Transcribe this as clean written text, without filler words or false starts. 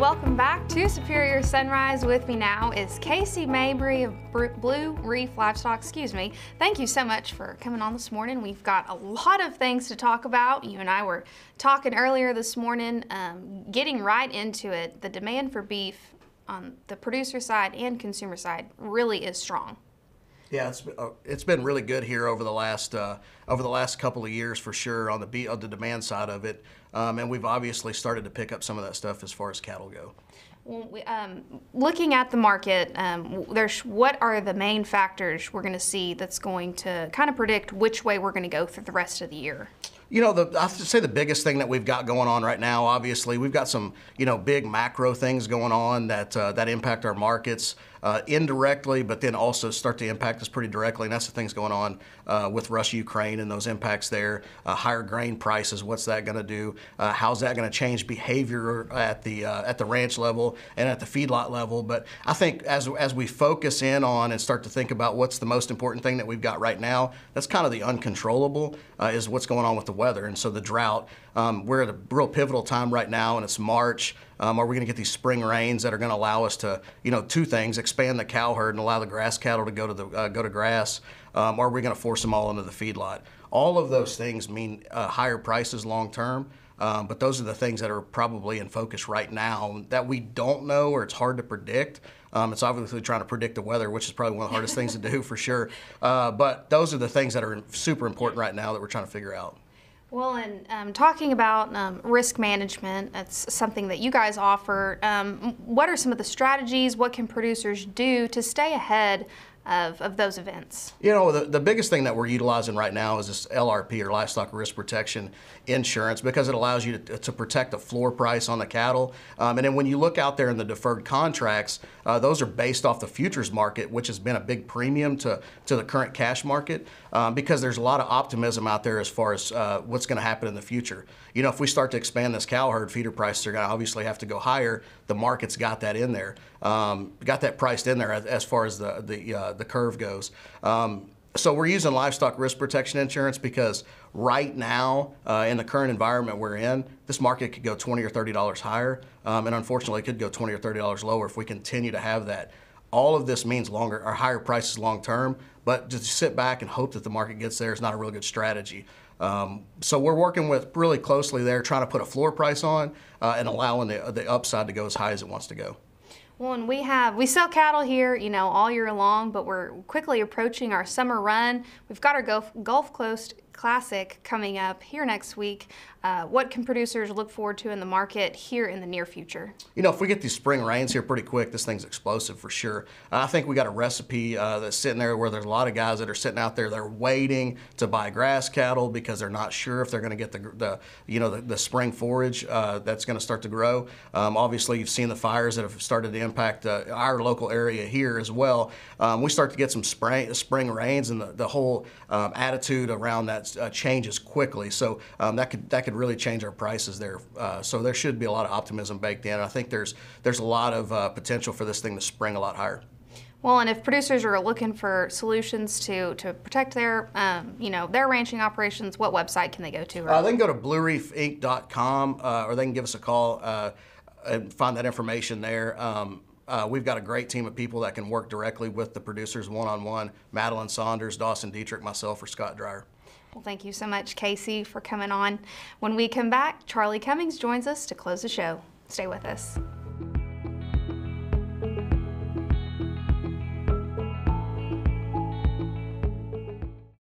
Welcome back to Superior Sunrise. With me now is Casey Mabry of Blue Reef Livestock. Thank you so much for coming on this morning. We've got a lot of things to talk about. You and I were talking earlier this morning, getting right into it. The demand for beef on the producer side and consumer side really is strong. Yeah, it's been really good here over the last couple of years for sure on the demand side of it, and we've obviously started to pick up some of that stuff as far as cattle go. Well, looking at the market, what are the main factors we're going to see that's going to kind of predict which way we're going to go through the rest of the year? You know, I'd say the biggest thing that we've got going on right now, obviously, we've got some, you know, big macro things going on that that impact our markets indirectly, but then also start to impact us pretty directly. And that's the things going on with Russia-Ukraine and those impacts there. Higher grain prices, what's that going to do? How's that going to change behavior at the ranch level and at the feedlot level? But I think as we focus in on and start to think about what's the most important thing that we've got right now, that's kind of the uncontrollable, is what's going on with the weather. And so the drought, we're at a real pivotal time right now, and it's March. Are we going to get these spring rains that are going to allow us to, you know, two things: expand the cow herd and allow the grass cattle to go to grass, or are we going to force them all into the feedlot? All of those things mean higher prices long term. But those are the things that are probably in focus right now that we don't know, or it's hard to predict. It's obviously trying to predict the weather, which is probably one of the hardest things to do for sure. But those are the things that are super important right now that we're trying to figure out. Well, and talking about risk management, that's something that you guys offer. What are some of the strategies? What can producers do to stay ahead of those events? You know, the biggest thing that we're utilizing right now is this LRP, or Livestock Risk Protection Insurance, because it allows you to protect the floor price on the cattle. And then when you look out there in the deferred contracts, those are based off the futures market, which has been a big premium to the current cash market, because there's a lot of optimism out there as far as what's going to happen in the future. You know, if we start to expand this cow herd, feeder prices are going to obviously have to go higher. The market's got that in there, got that priced in there as far as the curve goes. So we're using Livestock Risk Protection Insurance because right now, in the current environment we're in, this market could go $20 or $30 higher, and unfortunately it could go $20 or $30 lower if we continue to have that. All of this means longer or higher prices long term, but just sit back and hope that the market gets there is not a real good strategy. So we're working with really closely there, trying to put a floor price on and allowing the upside to go as high as it wants to go. Well, and we sell cattle here, you know, all year long, but we're quickly approaching our summer run. We've got our Gulf Coast Classic coming up here next week. What can producers look forward to in the market here in the near future? You know, if we get these spring rains here pretty quick, this thing's explosive for sure. I think we got a recipe that's sitting there where there's a lot of guys that are sitting out there, they're waiting to buy grass cattle because they're not sure if they're going to get the spring forage that's going to start to grow. Obviously, you've seen the fires that have started to impact our local area here as well. We start to get some spring rains, and the whole attitude around that changes quickly, so that could really change our prices there. So there should be a lot of optimism baked in. I think there's a lot of potential for this thing to spring a lot higher. Well, and if producers are looking for solutions to protect their, you know, their ranching operations, what website can they go to? They can go to bluereefinc.com, or they can give us a call and find that information there. We've got a great team of people that can work directly with the producers one-on-one. Madeline Saunders, Dawson Dietrich, myself, or Scott Dreyer. Well, thank you so much, Casey, for coming on. When we come back, Charlie Cummings joins us to close the show. Stay with us.